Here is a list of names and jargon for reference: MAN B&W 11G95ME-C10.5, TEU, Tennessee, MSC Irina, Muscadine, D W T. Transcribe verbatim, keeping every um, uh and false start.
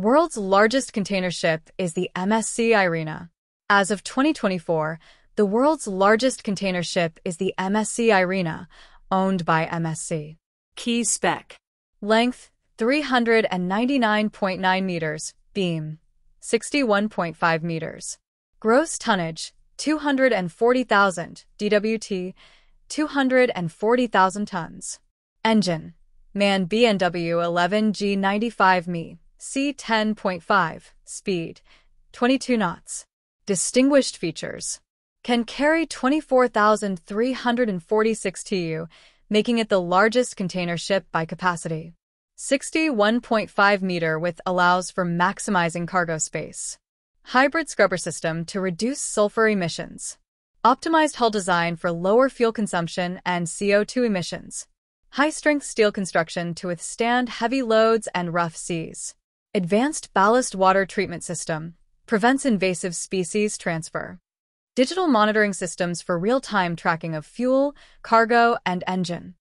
World's largest container ship is the M S C Irina. As of twenty twenty-four, the world's largest container ship is the M S C Irina, owned by M S C. Key spec: length three hundred ninety-nine point nine meters, beam sixty-one point five meters, gross tonnage two hundred forty thousand, D W T two hundred forty thousand tons. Engine: MAN B and W eleven G ninety-five M E C ten point five, speed twenty-two knots. Distinguished features: can carry twenty-four thousand three hundred forty-six T E U, making it the largest container ship by capacity. sixty-one point five meter width allows for maximizing cargo space. Hybrid scrubber system to reduce sulfur emissions. Optimized hull design for lower fuel consumption and C O two emissions. High-strength steel construction to withstand heavy loads and rough seas. Advanced ballast water treatment system prevents invasive species transfer. Digital monitoring systems for real-time tracking of fuel, cargo, and engine.